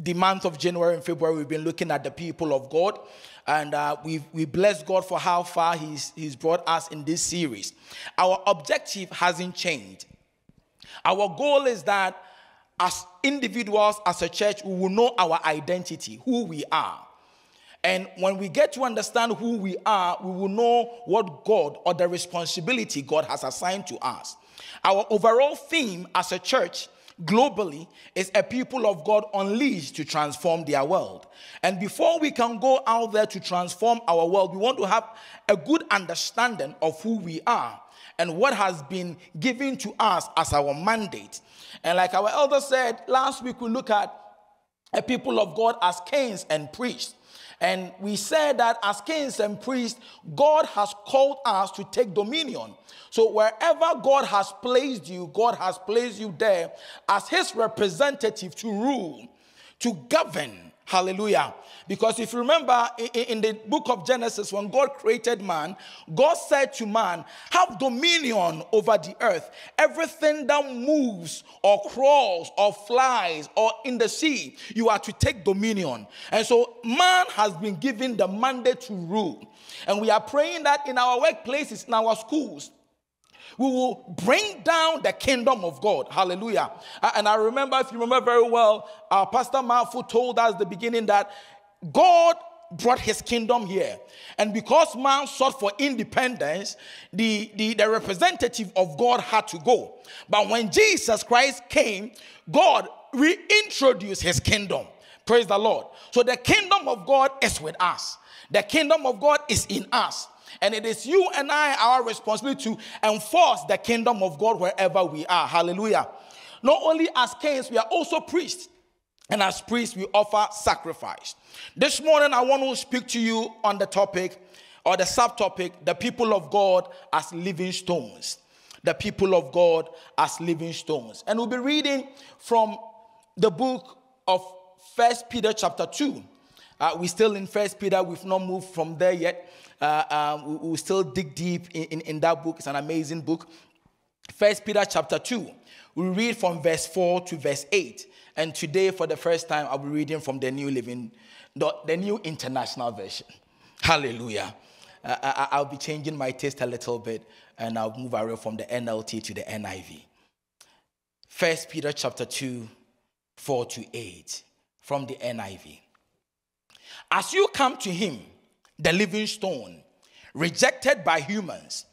the month of January and February, we've been looking at the people of God. And we bless God for how far he's brought us in this series. Our objective hasn't changed. Our goal is that as individuals, as a church, we will know our identity, who we are. And when we get to understand who we are, we will know what God or the responsibility God has assigned to us. Our overall theme as a church globally is a people of God unleashed to transform their world. And before we can go out there to transform our world, we want to have a good understanding of who we are and what has been given to us as our mandate. And like our elder said, last week we looked at a people of God as kings and priests. And we said that as kings and priests, God has called us to take dominion. So wherever God has placed you, God has placed you there as his representative to rule, to govern. Hallelujah. Because if you remember in the book of Genesis, when God created man, God said to man, have dominion over the earth. Everything that moves or crawls or flies or in the sea, you are to take dominion. And so man has been given the mandate to rule. And we are praying that in our workplaces, in our schools, we will bring down the kingdom of God. Hallelujah. And I remember, if you remember very well, our Pastor Mafu told us at the beginning that God brought his kingdom here. And because man sought for independence, the representative of God had to go. But when Jesus Christ came, God reintroduced his kingdom. Praise the Lord. So the kingdom of God is with us. The kingdom of God is in us. And it is you and I, our responsibility to enforce the kingdom of God wherever we are. Hallelujah. Not only as kings, we are also priests. And as priests, we offer sacrifice. This morning, I want to speak to you on the topic or the subtopic, the people of God as living stones. The people of God as living stones. And we'll be reading from the book of 1 Peter chapter 2. We're still in 1 Peter. We've not moved from there yet. We'll still dig deep in that book. It's an amazing book. 1 Peter chapter 2. We'll read from verse 4 to verse 8. And today, for the first time, I'll be reading from the New Living, the New International Version. Hallelujah. I'll be changing my taste a little bit, and I'll move away from the NLT to the NIV. 1 Peter chapter 2, 4 to 8, from the NIV. As you come to him, the living stone, rejected by humans,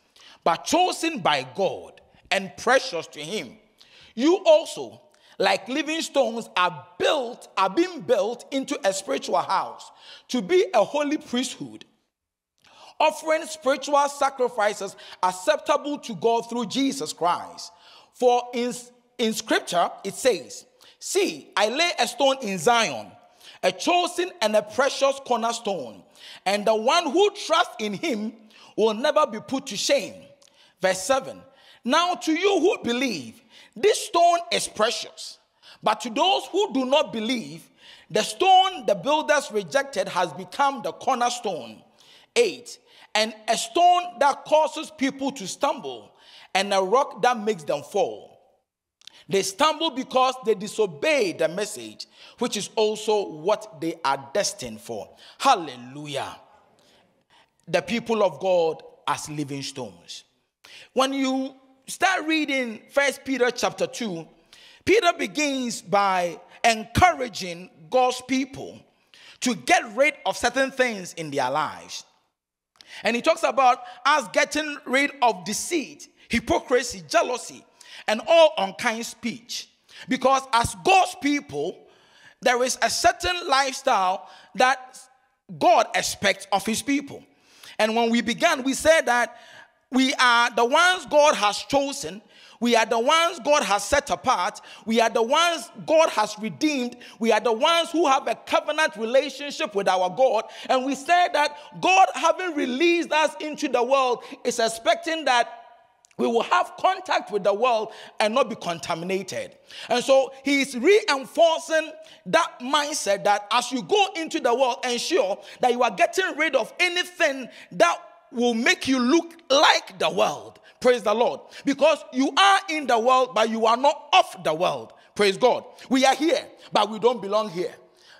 but chosen by God and precious to him, you also, like living stones, are being built into a spiritual house to be a holy priesthood, offering spiritual sacrifices acceptable to God through Jesus Christ. For in Scripture it says, "See, I lay a stone in Zion, a chosen and a precious cornerstone, and the one who trusts in him will never be put to shame." Verse 7, now to you who believe, this stone is precious. But to those who do not believe, the stone the builders rejected has become the cornerstone. 8, and a stone that causes people to stumble, and a rock that makes them fall. They stumble because they disobey the message, which is also what they are destined for. Hallelujah. The people of God as living stones. When you start reading 1 Peter chapter 2, Peter begins by encouraging God's people to get rid of certain things in their lives. And he talks about us getting rid of deceit, hypocrisy, jealousy, and all unkind speech. Because as God's people, there is a certain lifestyle that God expects of his people. And when we began, we said that we are the ones God has chosen. We are the ones God has set apart. We are the ones God has redeemed. We are the ones who have a covenant relationship with our God. And we said that God, having released us into the world, is expecting that we will have contact with the world and not be contaminated. And so he is reinforcing that mindset that as you go into the world, ensure that you are getting rid of anything that will make you look like the world. Praise the Lord. Because you are in the world, but you are not of the world. Praise God. We are here, but we don't belong here.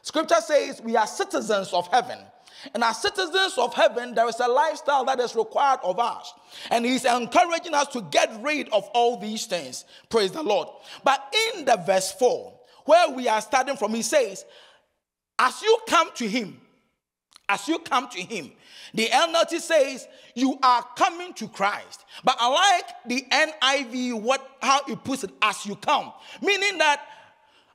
Scripture says we are citizens of heaven. And as citizens of heaven, there is a lifestyle that is required of us. And he's encouraging us to get rid of all these things. Praise the Lord. But in the verse 4, where we are starting from, he says, as you come to him, as you come to him, the NLT says, you are coming to Christ. But I like the NIV, how it puts it, as you come. Meaning that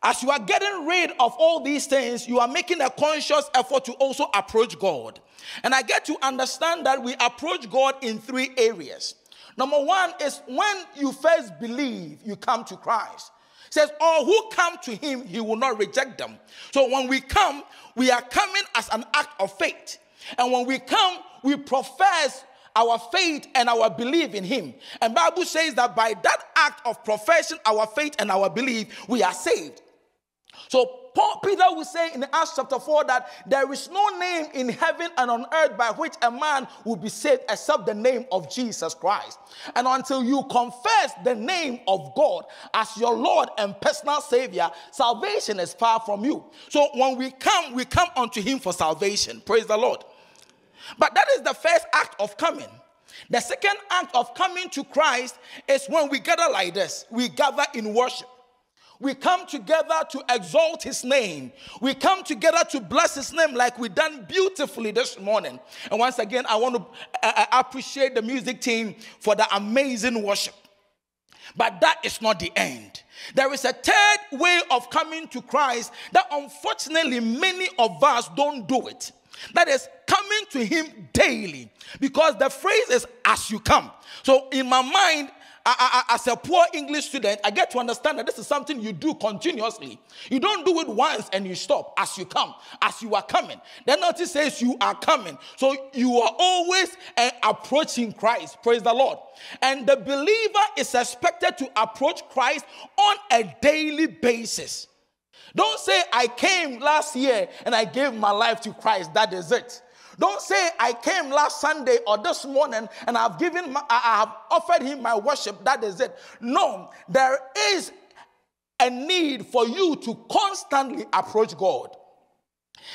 as you are getting rid of all these things, you are making a conscious effort to also approach God. And I get to understand that we approach God in three areas. Number one is when you first believe, you come to Christ. It says, all who come to him, he will not reject them. So when we come, we are coming as an act of faith. And when we come, we profess our faith and our belief in him. And the Bible says that by that act of profession, our faith and our belief, we are saved. So Peter will say in Acts chapter 4 that there is no name in heaven and on earth by which a man will be saved except the name of Jesus Christ. And until you confess the name of God as your Lord and personal Savior, salvation is far from you. So when we come unto him for salvation. Praise the Lord. But that is the first act of coming. The second act of coming to Christ is when we gather like this. We gather in worship. We come together to exalt his name. We come together to bless his name like we've done beautifully this morning. And once again, I want to appreciate the music team for the amazing worship. But that is not the end. There is a third way of coming to Christ that unfortunately many of us don't do it. That is coming to him daily, because the phrase is as you come. So in my mind, I, as a poor English student, I get to understand that this is something you do continuously. You don't do it once and you stop. As you come, as you are coming. Then notice says you are coming. So you are always approaching Christ. Praise the Lord. And the believer is expected to approach Christ on a daily basis. Don't say, I came last year and I gave my life to Christ. That is it. Don't say, I came last Sunday or this morning and I have offered him my worship. That is it. No, there is a need for you to constantly approach God.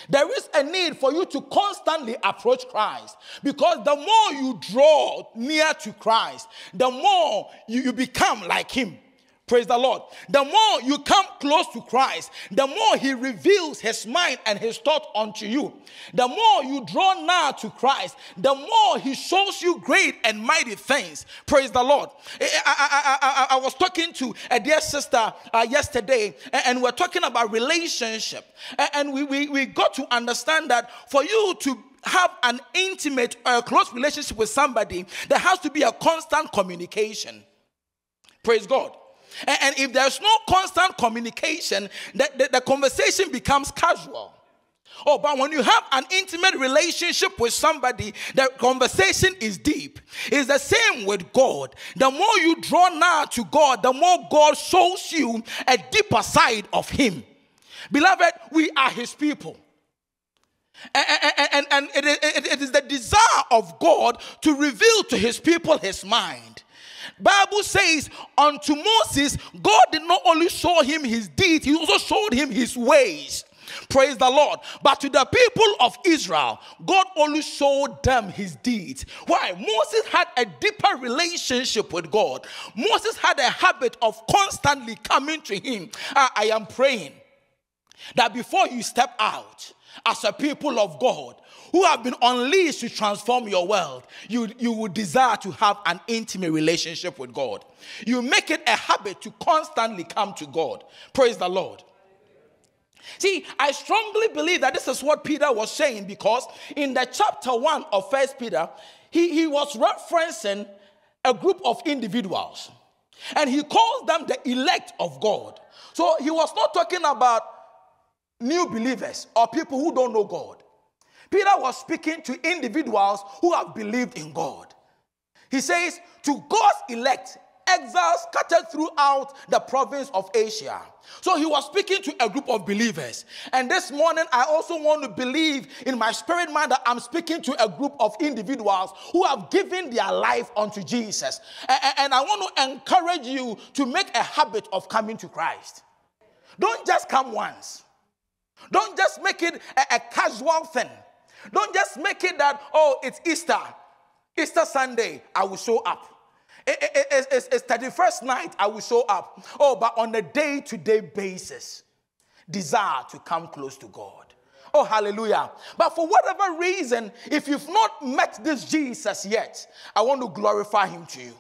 There is a need for you to constantly approach Christ, because the more you draw near to Christ, the more you become like him. Praise the Lord. The more you come close to Christ, the more he reveals his mind and his thought unto you. The more you draw nigh to Christ, the more he shows you great and mighty things. Praise the Lord. I was talking to a dear sister yesterday, and we're talking about relationship. And we got to understand that for you to have an intimate or a close relationship with somebody, there has to be a constant communication. Praise God. And if there's no constant communication, the conversation becomes casual. Oh, but when you have an intimate relationship with somebody, the conversation is deep. It's the same with God. The more you draw nigh to God, the more God shows you a deeper side of him. Beloved, we are his people. And it is the desire of God to reveal to his people his mind. Bible says, unto Moses, God did not only show him his deeds, he also showed him his ways. Praise the Lord. But to the people of Israel, God only showed them his deeds. Why? Moses had a deeper relationship with God. Moses had a habit of constantly coming to him. I am praying that before you step out as a people of God, who have been unleashed to transform your world, you would desire to have an intimate relationship with God. You make it a habit to constantly come to God. Praise the Lord. See, I strongly believe that this is what Peter was saying, because in the chapter 1 of 1 Peter, he was referencing a group of individuals. And he calls them the elect of God. So he was not talking about new believers or people who don't know God. Peter was speaking to individuals who have believed in God. He says, to God's elect, exiles scattered throughout the province of Asia. So he was speaking to a group of believers. And this morning, I also want to believe in my spirit man that I'm speaking to a group of individuals who have given their life unto Jesus. And I want to encourage you to make a habit of coming to Christ. Don't just come once. Don't just make it a casual thing. Don't just make it that, oh, it's Easter. Easter Sunday, I will show up. It's 31st night, I will show up. Oh, but on a day-to-day basis, desire to come close to God. Oh, hallelujah. But for whatever reason, if you've not met this Jesus yet, I want to glorify him to you.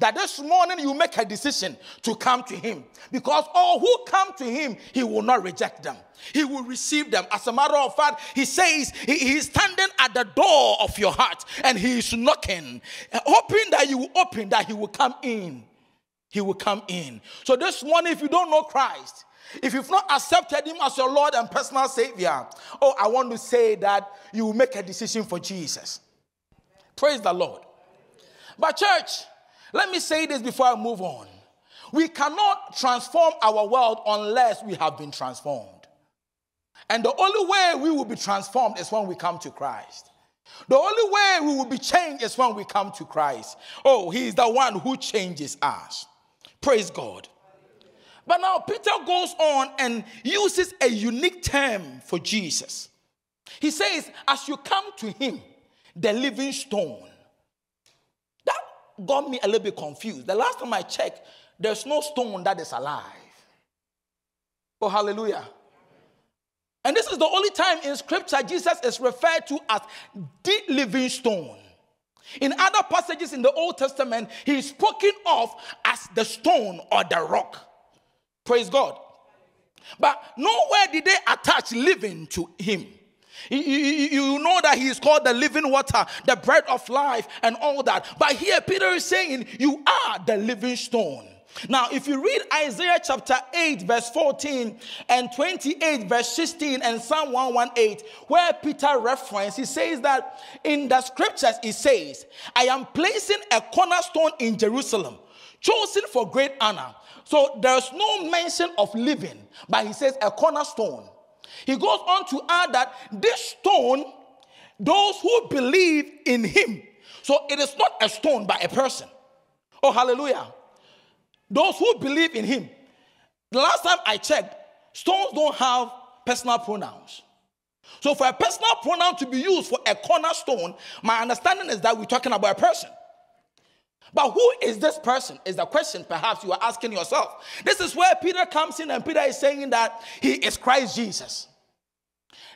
That this morning you make a decision to come to him. Because all who come to him, he will not reject them. He will receive them. As a matter of fact, he says he is standing at the door of your heart and he is knocking. Hoping that you will open, that he will come in. He will come in. So this morning, if you don't know Christ, if you've not accepted him as your Lord and personal Savior, oh, I want to say that you will make a decision for Jesus. Praise the Lord. But church, let me say this before I move on. We cannot transform our world unless we have been transformed. And the only way we will be transformed is when we come to Christ. The only way we will be changed is when we come to Christ. Oh, he is the one who changes us. Praise God. But now Peter goes on and uses a unique term for Jesus. He says, as you come to him, the living stone. That got me a little bit confused. The last time I checked, there's no stone that is alive. Oh, hallelujah. And this is the only time in Scripture Jesus is referred to as the living stone. In other passages in the Old Testament, he is spoken of as the stone or the rock. Praise God. But nowhere did they attach living to him. You know that he is called the living water, the bread of life, and all that. But here Peter is saying, you are the living stone. Now, if you read Isaiah chapter 8, verse 14, and 28, verse 16, and Psalm 118, where Peter references, he says that in the scriptures, he says, I am placing a cornerstone in Jerusalem, chosen for great honor. So there's no mention of living, but he says a cornerstone. He goes on to add that this stone, those who believe in him. So it is not a stone, but a person. Oh, hallelujah. Those who believe in him. The last time I checked, stones don't have personal pronouns. So for a personal pronoun to be used for a cornerstone, my understanding is that we're talking about a person. But who is this person is the question perhaps you are asking yourself. This is where Peter comes in and Peter is saying that he is Christ Jesus.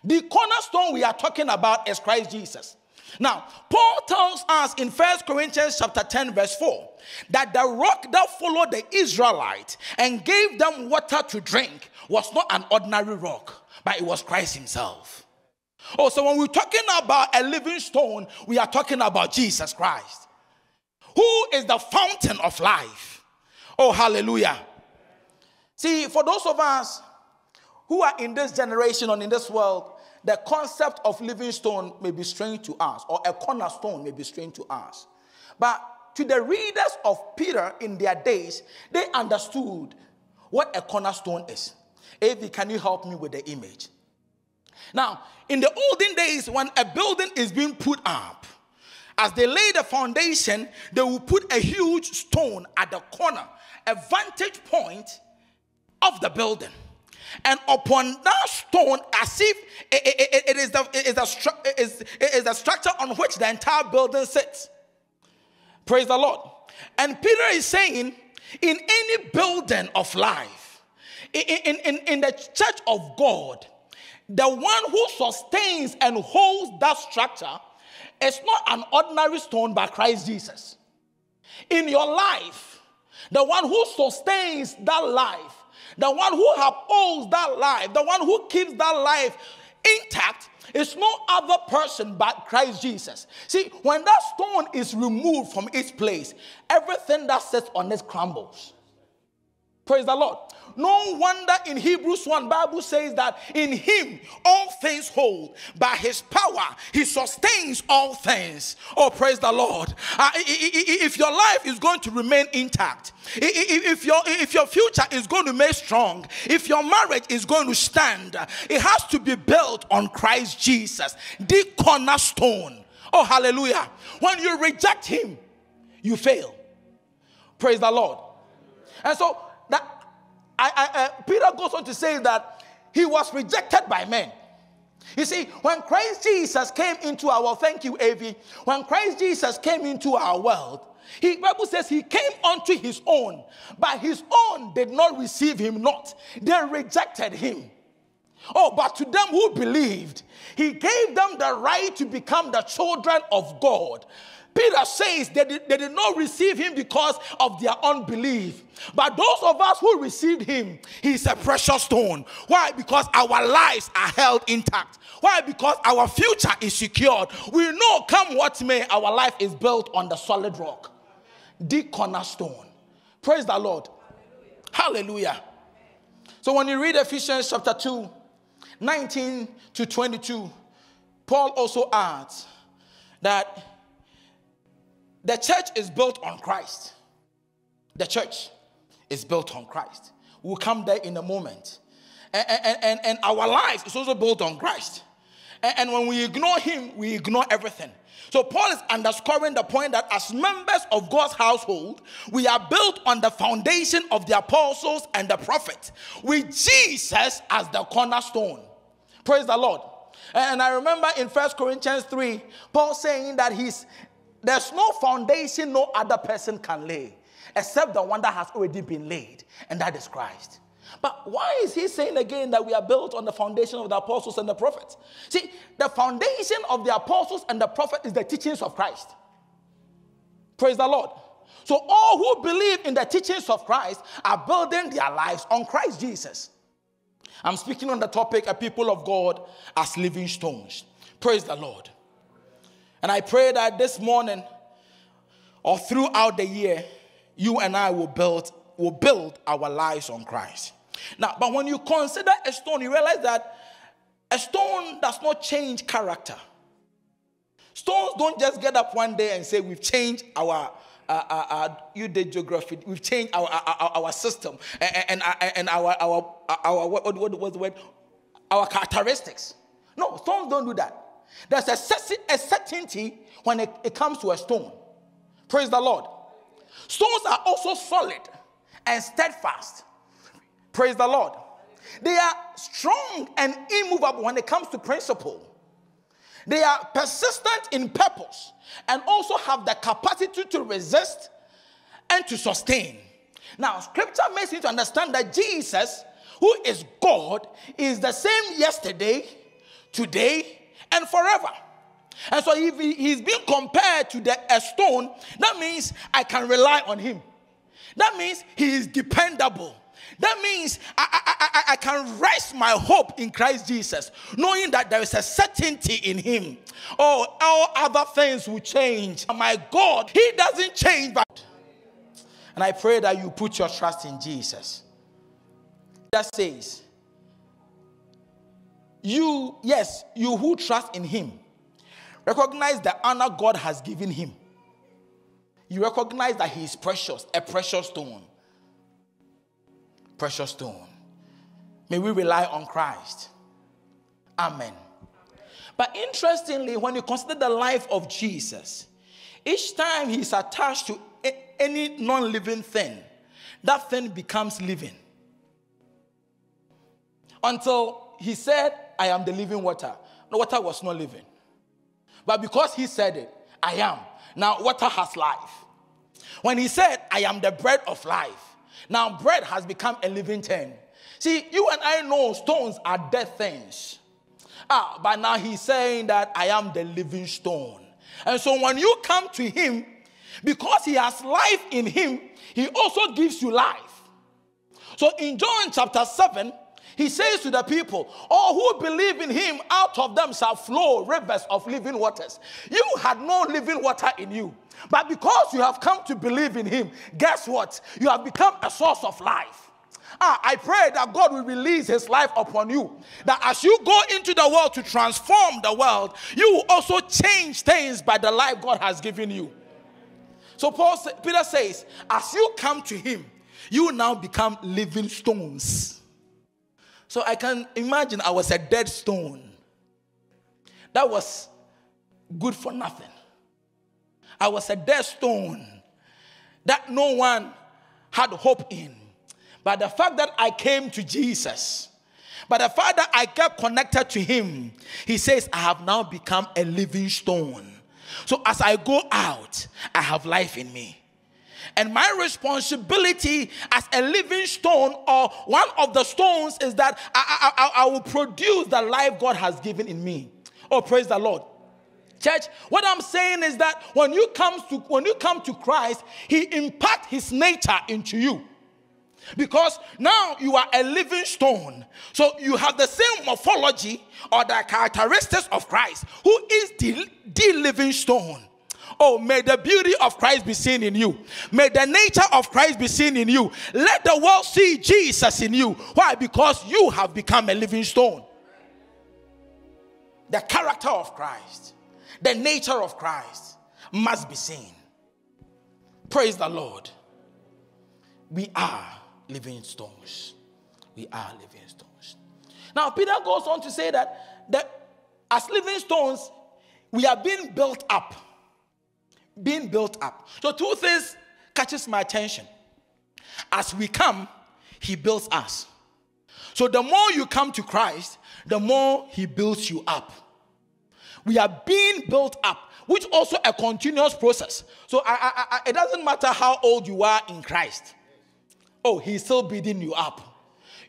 The cornerstone we are talking about is Christ Jesus. Now, Paul tells us in 1 Corinthians chapter 10 verse 4 that the rock that followed the Israelites and gave them water to drink was not an ordinary rock, but it was Christ himself. Oh, so when we're talking about a living stone, we are talking about Jesus Christ, who is the fountain of life. Oh, hallelujah. See, for those of us who are in this generation or in this world, the concept of living stone may be strange to us, or a cornerstone may be strange to us. But to the readers of Peter in their days, they understood what a cornerstone is. Avi, can you help me with the image? Now, in the olden days, when a building is being put up, as they lay the foundation, they will put a huge stone at the corner, a vantage point of the building. And upon that stone, as if it is the structure on which the entire building sits. Praise the Lord. And Peter is saying, in any building of life, in the church of God, the one who sustains and holds that structure, it's not an ordinary stone, but Christ Jesus. In your life, the one who sustains that life, the one who upholds that life, the one who keeps that life intact, is no other person but Christ Jesus. See, when that stone is removed from its place, everything that sits on it crumbles. Praise the Lord. No wonder in Hebrews 1, Bible says that in him all things hold. By his power, he sustains all things. Oh, praise the Lord. If your life is going to remain intact, if your future is going to remain strong, if your marriage is going to stand, it has to be built on Christ Jesus, the cornerstone. Oh, hallelujah. When you reject him, you fail. Praise the Lord. And so Peter goes on to say that he was rejected by men. You see, when Christ Jesus came into our, thank you, Avi, when Christ Jesus came into our world, the Bible says he came unto his own, but his own did not receive him not. They rejected him. Oh, but to them who believed, he gave them the right to become the children of God. Peter says they did not receive him because of their unbelief. But those of us who received him, he's a precious stone. Why? Because our lives are held intact. Why? Because our future is secured. We know come what may, our life is built on the solid rock, the cornerstone. Praise the Lord. Hallelujah. Hallelujah. So when you read Ephesians chapter 2, 19 to 22, Paul also adds that the church is built on Christ. The church is built on Christ. We'll come there in a moment. And our lives is also built on Christ. And when we ignore him, we ignore everything. So Paul is underscoring the point that as members of God's household, we are built on the foundation of the apostles and the prophets, with Jesus as the cornerstone. Praise the Lord. And I remember in 1 Corinthians 3, Paul saying that there's no foundation no other person can lay except the one that has already been laid, and that is Christ. But why is he saying again that we are built on the foundation of the apostles and the prophets? See, the foundation of the apostles and the prophets is the teachings of Christ. Praise the Lord. So all who believe in the teachings of Christ are building their lives on Christ Jesus. I'm speaking on the topic, a people of God as living stones. Praise the Lord. And I pray that this morning or throughout the year, you and I will build our lives on Christ. Now, but when you consider a stone, you realize that a stone does not change character. Stones don't just get up one day and say, we've changed our, you did geography, we've changed our system and our what was the word? Our characteristics. No, stones don't do that. There's a certainty when it comes to a stone. Praise the Lord. Stones are also solid and steadfast. Praise the Lord. They are strong and immovable when it comes to principle. They are persistent in purpose and also have the capacity to resist and to sustain. Now, scripture makes you to understand that Jesus, who is God, is the same yesterday, today, and forever. And so if he's being compared to a stone, that means I can rely on him. That means he is dependable. That means I can rest my hope in Christ Jesus, knowing that there is a certainty in him. Oh, all other things will change. My God, he doesn't change. And I pray that you put your trust in Jesus. That says, you who trust in him, recognize the honor God has given him. You recognize that he is precious, a precious stone. Precious stone. May we rely on Christ. Amen. But interestingly, when you consider the life of Jesus, each time he's attached to any non-living thing, that thing becomes living. Until he said, I am the living water. The water was not living. But because he said it, I am. Now water has life. When he said, I am the bread of life. Now bread has become a living thing. See, you and I know stones are dead things. But now he's saying that I am the living stone. And so when you come to him, because he has life in him, he also gives you life. So in John chapter 7, he says to the people, all who believe in him, out of them shall flow rivers of living waters. You had no living water in you. But because you have come to believe in him, guess what? You have become a source of life. I pray that God will release his life upon you. That as you go into the world to transform the world, you will also change things by the life God has given you. So Peter says, as you come to him, you now become living stones. So I can imagine I was a dead stone that was good for nothing. I was a dead stone that no one had hope in. But the fact that I came to Jesus, But the fact that I kept connected to him, he says, I have now become a living stone. So as I go out, I have life in me. And my responsibility as a living stone, or one of the stones, is that I will produce the life God has given in me. Oh, praise the Lord. Church, what I'm saying is that when you come to Christ, he impacts his nature into you. Because now you are a living stone. So you have the same morphology or the characteristics of Christ, who is the living stone. Oh, may the beauty of Christ be seen in you. May the nature of Christ be seen in you. Let the world see Jesus in you. Why? Because you have become a living stone. The character of Christ, the nature of Christ must be seen. Praise the Lord. We are living stones. We are living stones. Now, Peter goes on to say that as living stones, we are being built up. Being built up. So two things catches my attention. As we come, he builds us. So the more you come to Christ, the more he builds you up. We are being built up, which also a continuous process. So it doesn't matter how old you are in Christ. Oh, he's still building you up.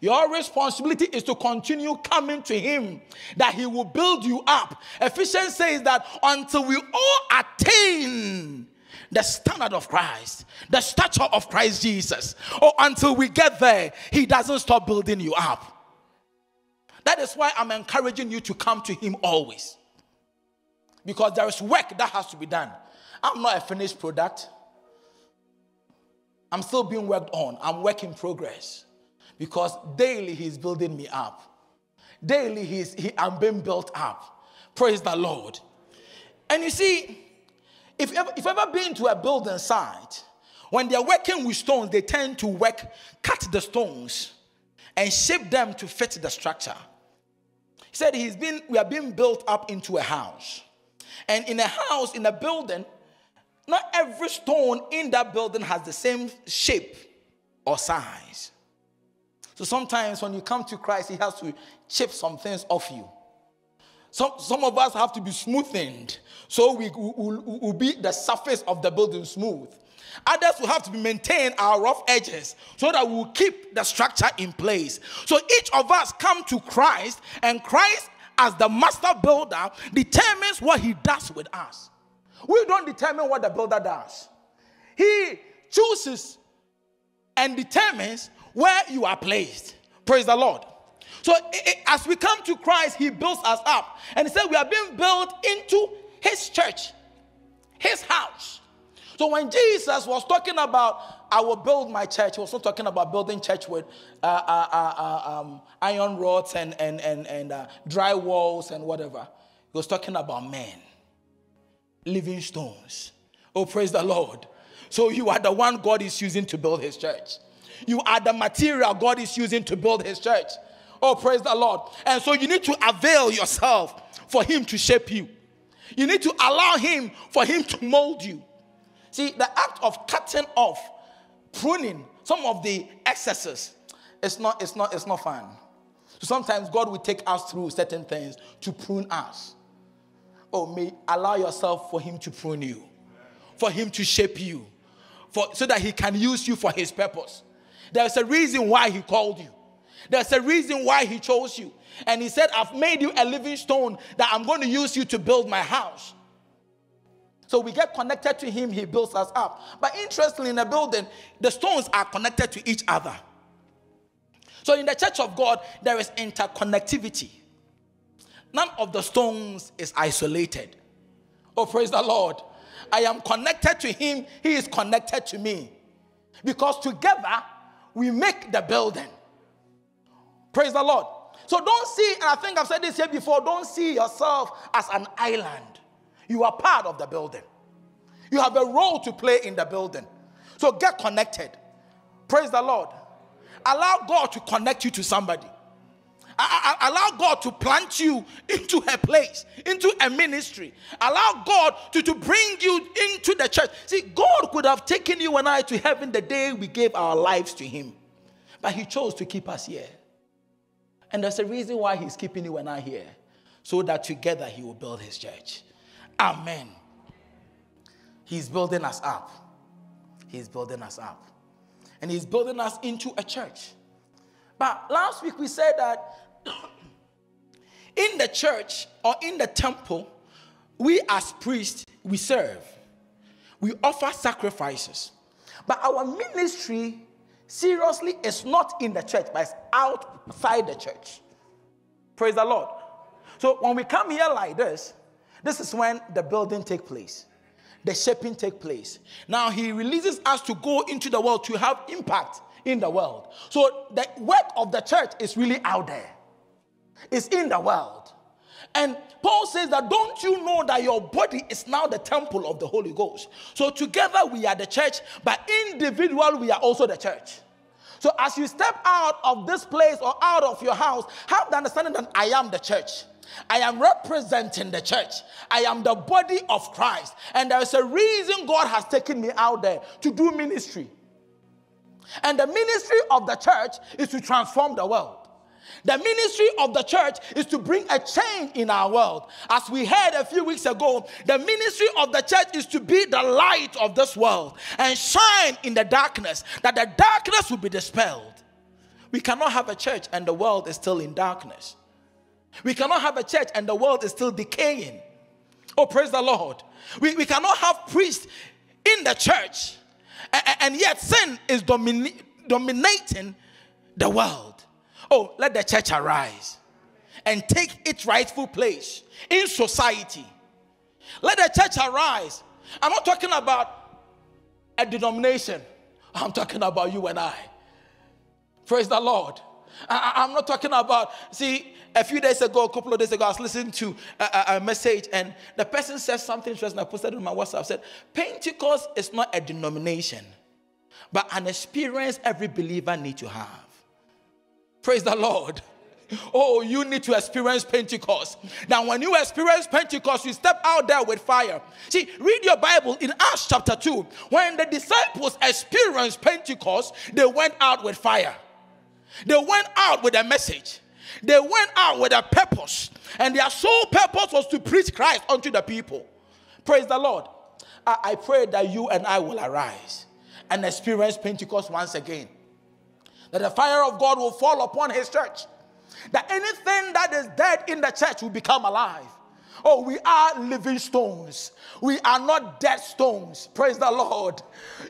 Your responsibility is to continue coming to him, that he will build you up. Ephesians says that until we all attain the standard of Christ, the stature of Christ Jesus, or until we get there, he doesn't stop building you up. That is why I'm encouraging you to come to him always. Because there is work that has to be done. I'm not a finished product. I'm still being worked on. I'm work in progress. Because daily he's building me up. Daily I'm being built up. Praise the Lord. And you see, if ever been to a building site, when they're working with stones, they tend to cut the stones and shape them to fit the structure. He said we are being built up into a house. And in a house, in a building, not every stone in that building has the same shape or size. So sometimes when you come to Christ, he has to chip some things off you. Some of us have to be smoothened, so we will be the surface of the building smooth. Others will have to maintain our rough edges so that we'll keep the structure in place. So each of us come to Christ, and Christ, as the master builder, determines what he does with us. We don't determine what the builder does. He chooses and determines where you are placed. Praise the Lord. So as we come to Christ, he builds us up. And he said we are being built into his church, his house. So when Jesus was talking about, I will build my church, he was not talking about building church with iron rods and dry walls and whatever. He was talking about men, living stones. Oh, praise the Lord. So you are the one God is using to build his church. You are the material God is using to build his church. Oh, praise the Lord. And so you need to avail yourself for him to shape you. You need to allow him, for him to mold you. See, the act of cutting off, pruning some of the excesses, it's not fun. So sometimes God will take us through certain things to prune us. Oh, may allow yourself for him to prune you, for him to shape you, so that he can use you for his purpose. There's a reason why he called you. There's a reason why he chose you. And he said, I've made you a living stone, that I'm going to use you to build my house. So we get connected to him, he builds us up. But interestingly, in a building, the stones are connected to each other. So in the church of God, there is interconnectivity. None of the stones is isolated. Oh, praise the Lord. I am connected to him. He is connected to me. Because together, we make the building. Praise the Lord. So don't see, and I think I've said this here before, don't see yourself as an island. You are part of the building. You have a role to play in the building. So get connected. Praise the Lord. Allow God to connect you to somebody. Allow God to plant you into a place, into a ministry. Allow God to bring you into the church. See, God could have taken you and I to heaven the day we gave our lives to him. But he chose to keep us here. And there's a reason why he's keeping you and I here, so that together he will build his church. Amen. He's building us up. He's building us up. And he's building us into a church. But last week we said that in the church or in the temple, we as priests, we serve. We offer sacrifices. But our ministry, seriously, is not in the church, but it's outside the church. Praise the Lord. So when we come here like this, this is when the building takes place. The shaping takes place. Now he releases us to go into the world to have impact in the world. So the work of the church is really out there. It's in the world. And Paul says that, don't you know that your body is now the temple of the Holy Ghost? So together we are the church, but individually we are also the church. So as you step out of this place or out of your house, have the understanding that I am the church. I am representing the church. I am the body of Christ. And there is a reason God has taken me out there to do ministry. And the ministry of the church is to transform the world. The ministry of the church is to bring a change in our world. As we heard a few weeks ago, the ministry of the church is to be the light of this world and shine in the darkness, that the darkness will be dispelled. We cannot have a church and the world is still in darkness. We cannot have a church and the world is still decaying. Oh, praise the Lord. We cannot have priests in the church and yet sin is dominating the world. Oh, let the church arise and take its rightful place in society. Let the church arise. I'm not talking about a denomination. I'm talking about you and I. Praise the Lord. I'm not talking about, see, a few days ago, a couple of days ago, I was listening to a message and the person said something interesting. I posted it on my WhatsApp. Said, Pentecost is not a denomination, but an experience every believer needs to have. Praise the Lord. Oh, you need to experience Pentecost. Now, when you experience Pentecost, you step out there with fire. See, read your Bible in Acts chapter 2. When the disciples experienced Pentecost, they went out with fire. They went out with a message. They went out with a purpose. And their sole purpose was to preach Christ unto the people. Praise the Lord. I pray that you and I will arise and experience Pentecost once again. That the fire of God will fall upon his church. That anything that is dead in the church will become alive. Oh, we are living stones. We are not dead stones. Praise the Lord.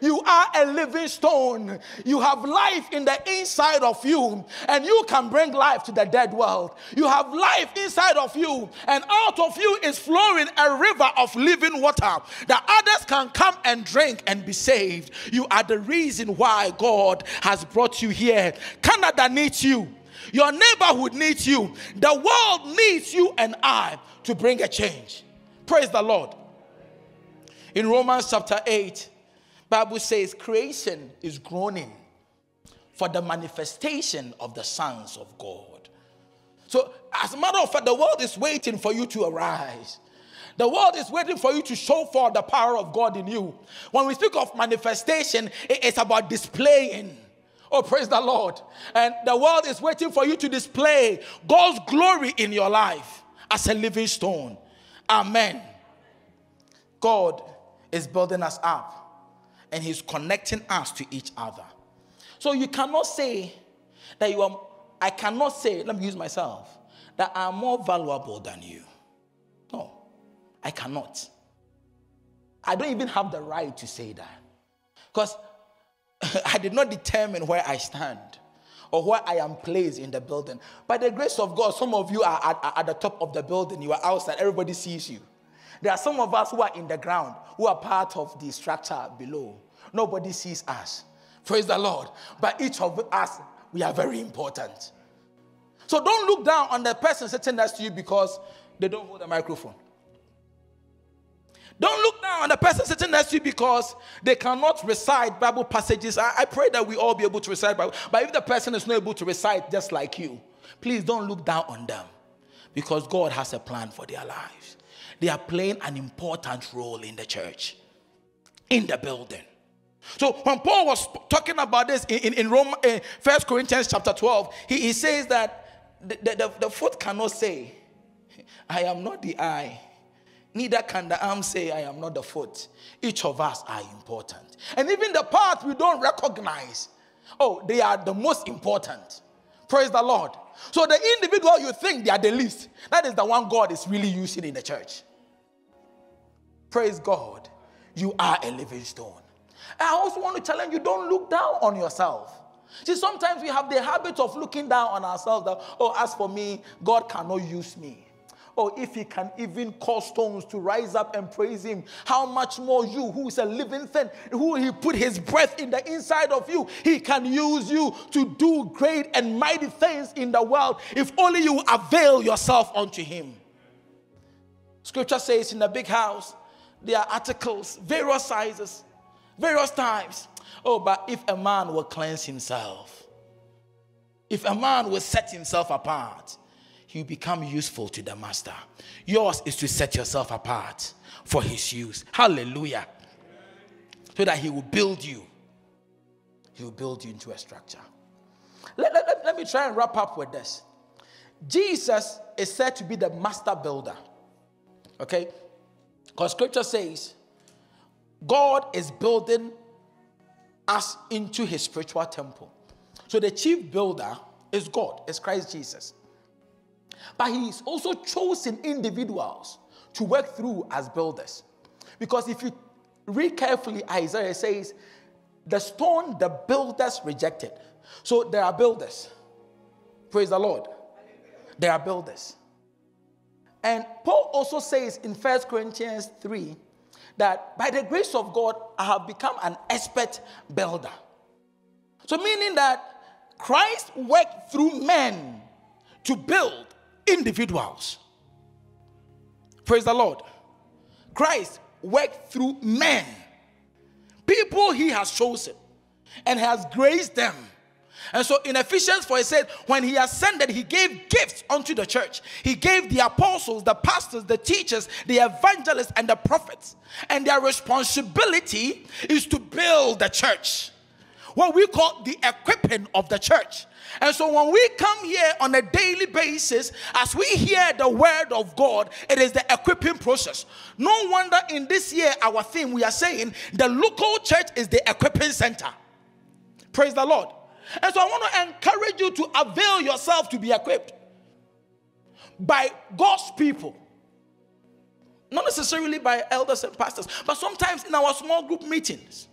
You are a living stone. You have life in the inside of you, and you can bring life to the dead world. You have life inside of you, and out of you is flowing a river of living water that others can come and drink and be saved. You are the reason why God has brought you here. Canada needs you. Your neighborhood needs you. The world needs you and I to bring a change. Praise the Lord. In Romans chapter 8, Bible says creation is groaning for the manifestation of the sons of God. So as a matter of fact, the world is waiting for you to arise. The world is waiting for you to show forth the power of God in you. When we speak of manifestation, it's about displaying. Oh, praise the Lord. And the world is waiting for you to display God's glory in your life as a living stone. Amen. God is building us up and he's connecting us to each other. So you cannot say that you are, I cannot say, let me use myself, that I am more valuable than you. No, I cannot. I don't even have the right to say that. Because I did not determine where I stand or where I am placed in the building. By the grace of God, some of you are at the top of the building. You are outside. Everybody sees you. There are some of us who are in the ground, who are part of the structure below. Nobody sees us. Praise the Lord. But each of us, we are very important. So don't look down on the person sitting next to you because they don't hold a microphone. Don't look down on the person sitting next to you because they cannot recite Bible passages. I pray that we all be able to recite Bible. But if the person is not able to recite just like you, please don't look down on them because God has a plan for their lives. They are playing an important role in the church, in the building. So when Paul was talking about this in 1 Corinthians chapter 12, he says that The foot cannot say, I am not the eye. Neither can the arm say, I am not the foot. Each of us are important. And even the parts we don't recognize, oh, they are the most important. Praise the Lord. So the individual you think they are the least, that is the one God is really using in the church. Praise God. You are a living stone. I also want to challenge you, don't look down on yourself. See, sometimes we have the habit of looking down on ourselves that, oh, as for me, God cannot use me. Oh, if he can even cause stones to rise up and praise him, how much more you, who is a living thing, who he put his breath in the inside of you, he can use you to do great and mighty things in the world if only you avail yourself unto him. Scripture says in the big house, there are articles, various sizes, various types. Oh, but if a man will cleanse himself, if a man will set himself apart, he'll become useful to the master. Yours is to set yourself apart for his use. Hallelujah. So that he will build you. He will build you into a structure. Let me try and wrap up with this. Jesus is said to be the master builder. Okay? Because scripture says, God is building us into his spiritual temple. So the chief builder is God, is Christ Jesus. But he's also chosen individuals to work through as builders. Because if you read carefully, Isaiah says, the stone the builders rejected. So there are builders. Praise the Lord. There are builders. And Paul also says in 1 Corinthians 3, that by the grace of God, I have become an expert builder. So meaning that Christ worked through men to build individuals. Praise the Lord. Christ worked through men, people he has chosen and has graced them. And so in Ephesians 4, it says, when he ascended, he gave gifts unto the church. He gave the apostles, the pastors, the teachers, the evangelists, and the prophets. And their responsibility is to build the church, what we call the equipping of the church. And so when we come here on a daily basis, as we hear the word of God, it is the equipping process. No wonder in this year, our theme, we are saying, the local church is the equipping center. Praise the Lord. And so I want to encourage you to avail yourself to be equipped by God's people. Not necessarily by elders and pastors, but sometimes in our small group meetings.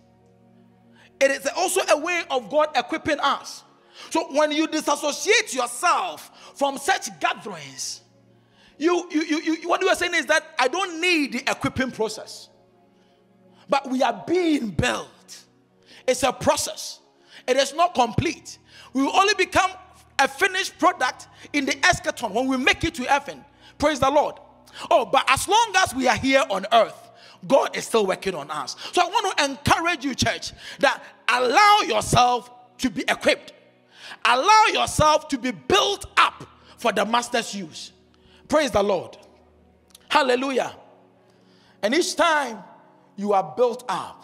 It is also a way of God equipping us. So when you disassociate yourself from such gatherings, what you are saying is that I don't need the equipping process. But we are being built. It's a process. It is not complete. We will only become a finished product in the eschaton when we make it to heaven. Praise the Lord. Oh, but as long as we are here on earth, God is still working on us. So I want to encourage you, church, that allow yourself to be equipped. Allow yourself to be built up for the master's use. Praise the Lord. Hallelujah. And each time you are built up,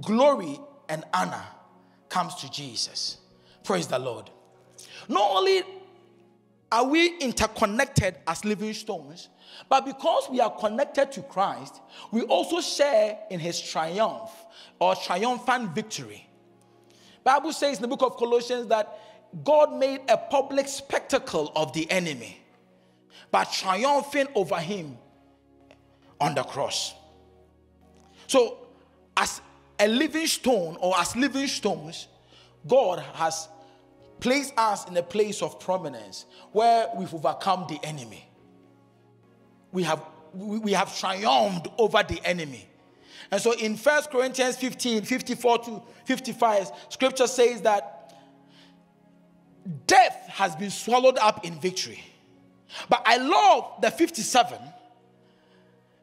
glory and honor comes to Jesus. Praise the Lord. Not only are we interconnected as living stones, but because we are connected to Christ, we also share in his triumph or triumphant victory. Bible says in the book of Colossians that God made a public spectacle of the enemy by triumphing over him on the cross. So as a living stone, or as living stones, God has placed us in a place of prominence where we've overcome the enemy. We have triumphed over the enemy. And so in 1 Corinthians 15, 54 to 55, scripture says that death has been swallowed up in victory. But I love the 57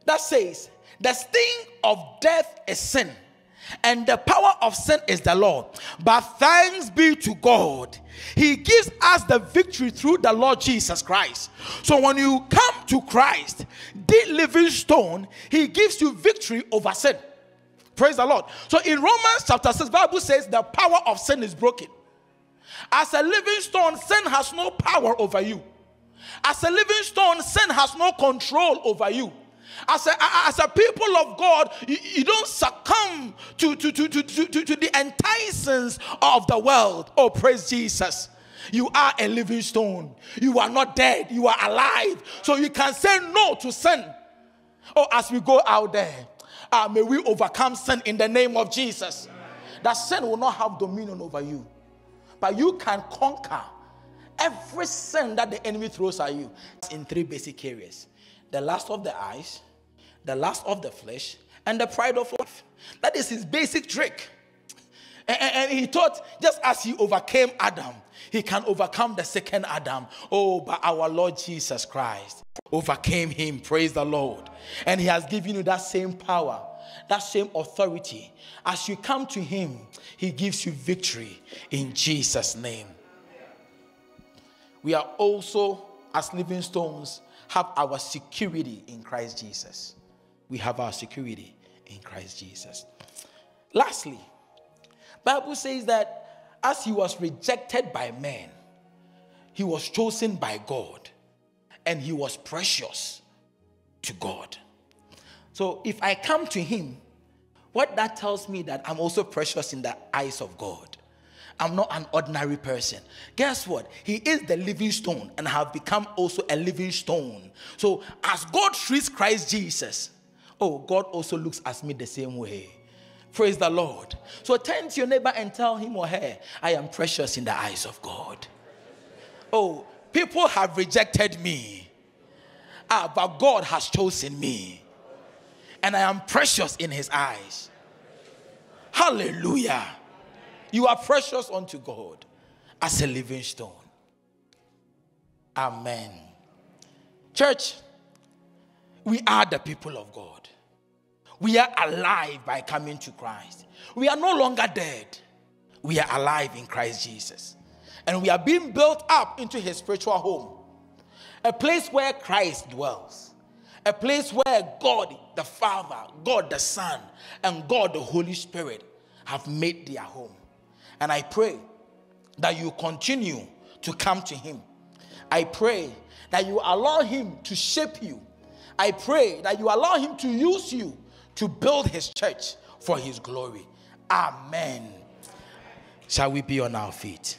that says, the sting of death is sin, and the power of sin is the law. But thanks be to God, he gives us the victory through the Lord Jesus Christ. So when you come to Christ, the living stone, he gives you victory over sin. Praise the Lord. So in Romans chapter 6, the Bible says the power of sin is broken. As a living stone, sin has no power over you. As a living stone, sin has no control over you. As a people of God, you don't succumb to the enticements of the world. Oh, praise Jesus. You are a living stone. You are not dead. You are alive. So you can say no to sin. Oh, as we go out there, may we overcome sin in the name of Jesus. That sin will not have dominion over you. But you can conquer every sin that the enemy throws at you in three basic areas: the lust of the eyes, the lust of the flesh, and the pride of life. That is his basic trick. And he thought, just as he overcame Adam, he can overcome the second Adam. Oh, but our Lord Jesus Christ overcame him. Praise the Lord. And he has given you that same power, that same authority. As you come to him, he gives you victory in Jesus' name. We are also, as living stones, have our security in Christ Jesus. We have our security in Christ Jesus. Lastly, Bible says that as he was rejected by men, he was chosen by God, and he was precious to God. So if I come to him, what that tells me that I'm also precious in the eyes of God. I'm not an ordinary person. Guess what? He is the living stone, and have become also a living stone. So as God treats Christ Jesus, oh, God also looks at me the same way. Praise the Lord. So turn to your neighbor and tell him or her, I am precious in the eyes of God. Oh, people have rejected me. But God has chosen me. And I am precious in his eyes. Hallelujah. You are precious unto God as a living stone. Amen. Church, we are the people of God. We are alive by coming to Christ. We are no longer dead. We are alive in Christ Jesus. And we are being built up into his spiritual home. A place where Christ dwells. A place where God the Father, God the Son, and God the Holy Spirit have made their home. And I pray that you continue to come to him. I pray that you allow him to shape you. I pray that you allow him to use you to build his church for his glory. Amen. Shall we be on our feet?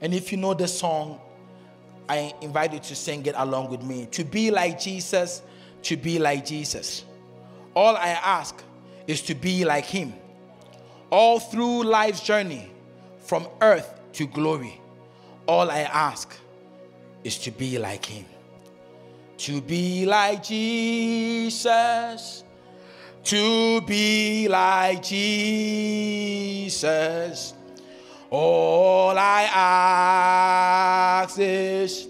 And if you know the song, I invite you to sing it along with me. To be like Jesus, to be like Jesus. All I ask is to be like him. All through life's journey, from earth to glory, all I ask is to be like him. To be like Jesus, to be like Jesus, all I ask is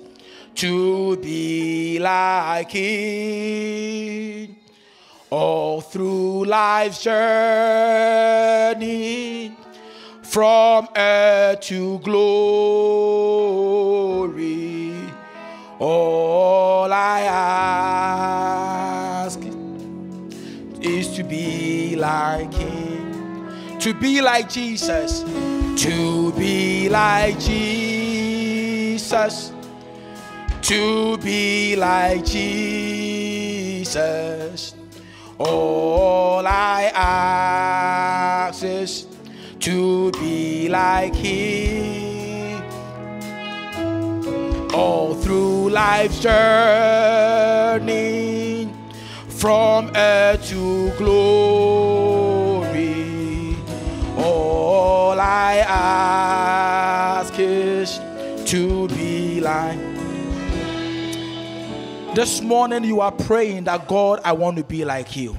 to be like him. All through life's journey, from earth to glory, all I ask is to be like him. To be like Jesus. To be like Jesus. To be like Jesus. All I ask is to be like him. All through life's journey, from earth to glory, all I ask is to be like. This morning you are praying that, God, I want to be like you.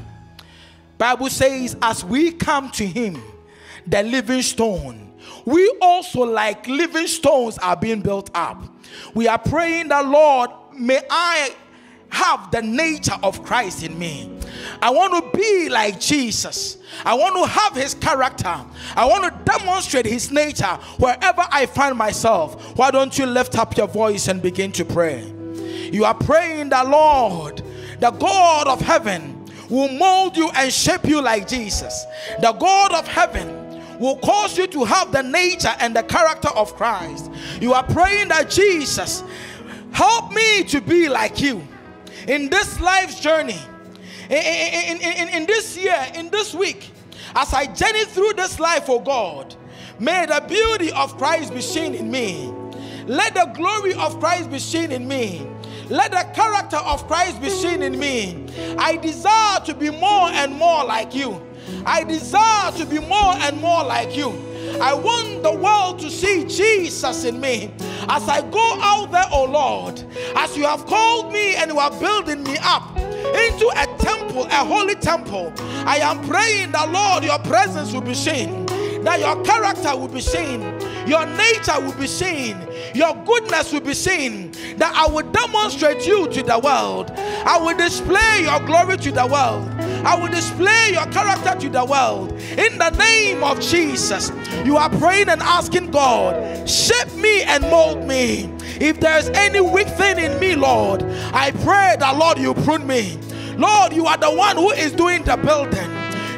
Bible says as we come to him, the living stone, we also like living stones are being built up. We are praying that, Lord, may I have the nature of Christ in me. I want to be like Jesus. I want to have his character. I want to demonstrate his nature wherever I find myself. Why don't you lift up your voice and begin to pray? You are praying that, Lord, the God of heaven will mold you and shape you like Jesus. The God of heaven will cause you to have the nature and the character of Christ. You are praying that Jesus, help me to be like you in this life's journey, in this year, in this week. As I journey through this life, oh God, may the beauty of Christ be seen in me. Let the glory of Christ be seen in me. Let the character of Christ be seen in me. I desire to be more and more like you. I desire to be more and more like you. I want the world to see Jesus in me. As I go out there, oh Lord, as you have called me and you are building me up into a temple, a holy temple, I am praying that, Lord, your presence will be seen, that your character will be seen, your nature will be seen, your goodness will be seen, that I will demonstrate you to the world. I will display your glory to the world. I will display your character to the world. In the name of Jesus, you are praying and asking God, shape me and mold me. If there is any weak thing in me, Lord, I pray that, Lord, you prune me. Lord, you are the one who is doing the building.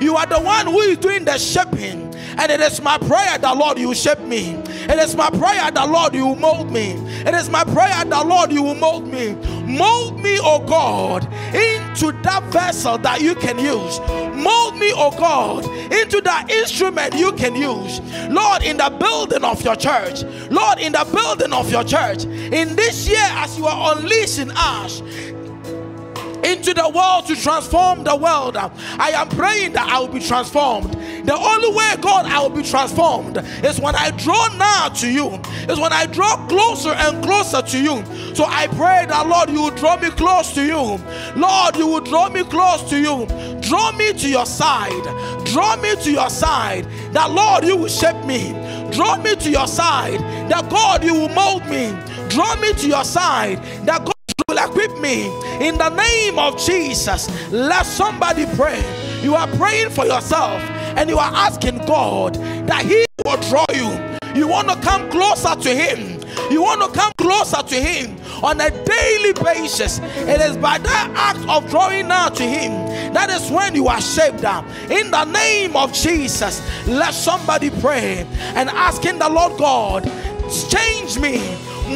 You are the one who is doing the shaping. And it is my prayer that, Lord, you shape me. It is my prayer that, Lord, you mold me. It is my prayer that, Lord, you will mold me. Mold me, oh God, into that vessel that you can use. Mold me, oh God, into that instrument you can use. Lord, in the building of your church. Lord, in the building of your church. In this year, as you are unleashing us into the world to transform the world, I am praying that I will be transformed. The only way, God, I will be transformed is when I draw nigh to you, is when I draw closer and closer to you. So I pray that, Lord, you will draw me close to you. Lord, you will draw me close to you. Draw me to your side. Draw me to your side. That, Lord, you will shape me. Draw me to your side. That, God, you will mold me. Draw me to your side. That, God, will equip me. In the name of Jesus, let somebody pray. You are praying for yourself and you are asking God that he will draw you. You want to come closer to him. You want to come closer to him on a daily basis. It is by that act of drawing nigh to him that is when you are shaped up. In the name of Jesus, let somebody pray and asking the Lord God, change me,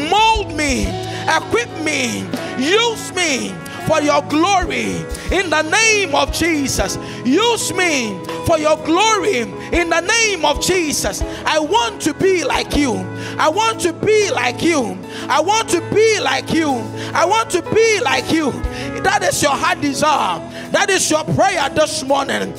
mold me, equip me, use me for your glory. In the name of Jesus, use me for your glory. In the name of Jesus, I want to be like you. I want to be like you. I want to be like you. I want to be like you. That is your heart desire. That is your prayer this morning.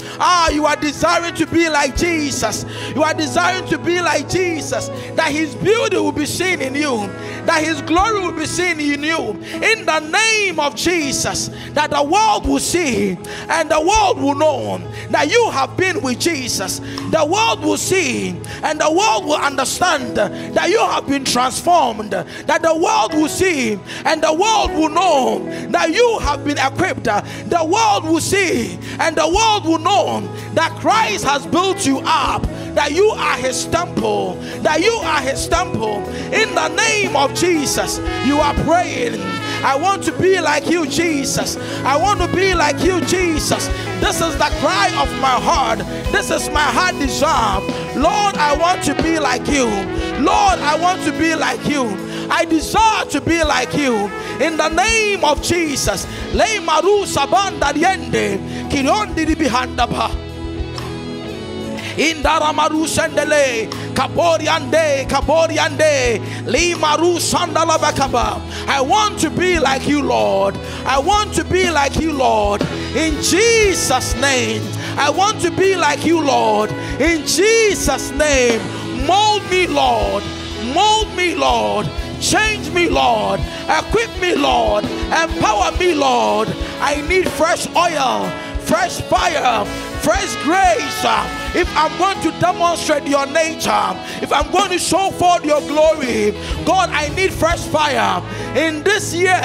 You are desiring to be like Jesus. You are desiring to be like Jesus. That his beauty will be seen in you. That his glory will be seen in you. In the name of Jesus, that the world will see and the world will know that you have been with Jesus. The world will see and the world will understand that you have been transformed. That the world will see and the world will know that you have been equipped. The world will see and the world will know that Christ has built you up. That you are his temple. That you are his temple. In the name of Jesus, you are praying, I want to be like you, Jesus. I want to be like you, Jesus. This is the cry of my heart. This is my heart desire. Lord, I want to be like you. Lord, I want to be like you. I desire to be like you. In the name of Jesus. Lei maru sabanda yende kirondi bihandaba. In Daramaru Sandele, Kaboriande, Kaboriande, Limaru Sandalabakaba. I want to be like you, Lord. I want to be like you, Lord. In Jesus' name. I want to be like you, Lord. In Jesus' name. Mold me, Lord. Mold me, Lord. Change me, Lord. Equip me, Lord. Empower me, Lord. I need fresh oil, fresh fire, fresh grace. If I'm going to demonstrate your nature, if I'm going to show forth your glory, God, I need fresh fire. In this year,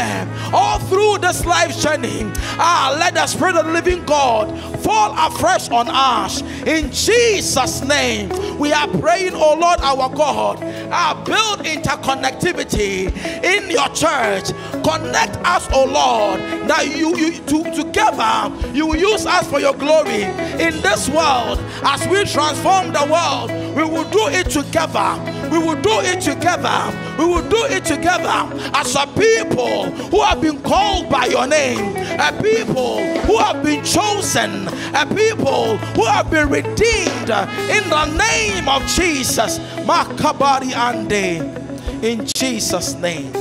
all through this life journey, let the Spirit of the living God fall afresh on us. In Jesus' name, we are praying, oh Lord, our God, build interconnectivity in your church. Connect us, O Lord, that together you will use us for your glory in this world. As we transform the world, we will do it together. We will do it together. We will do it together as a people who have been called by your name, a people who have been chosen, a people who have been redeemed, in the name of Jesus. Makabari Ande, in Jesus' name.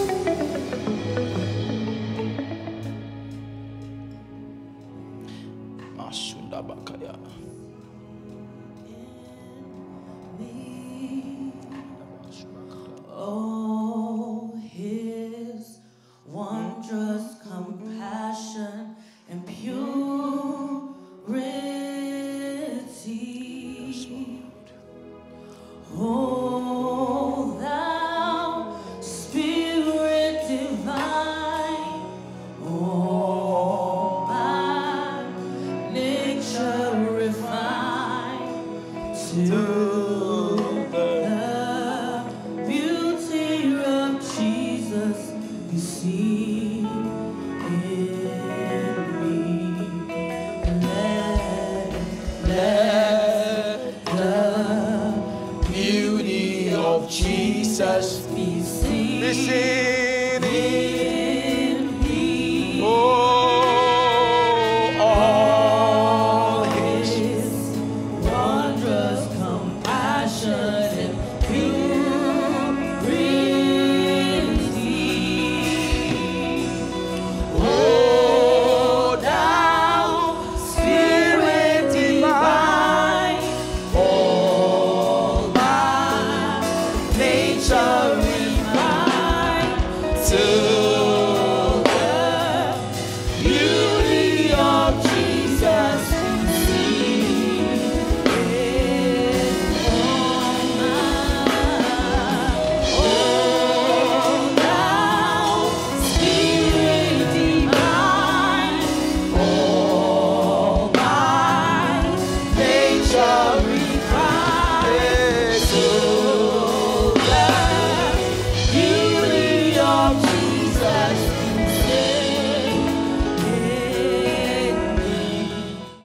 Jesus, be seen in me. Oh.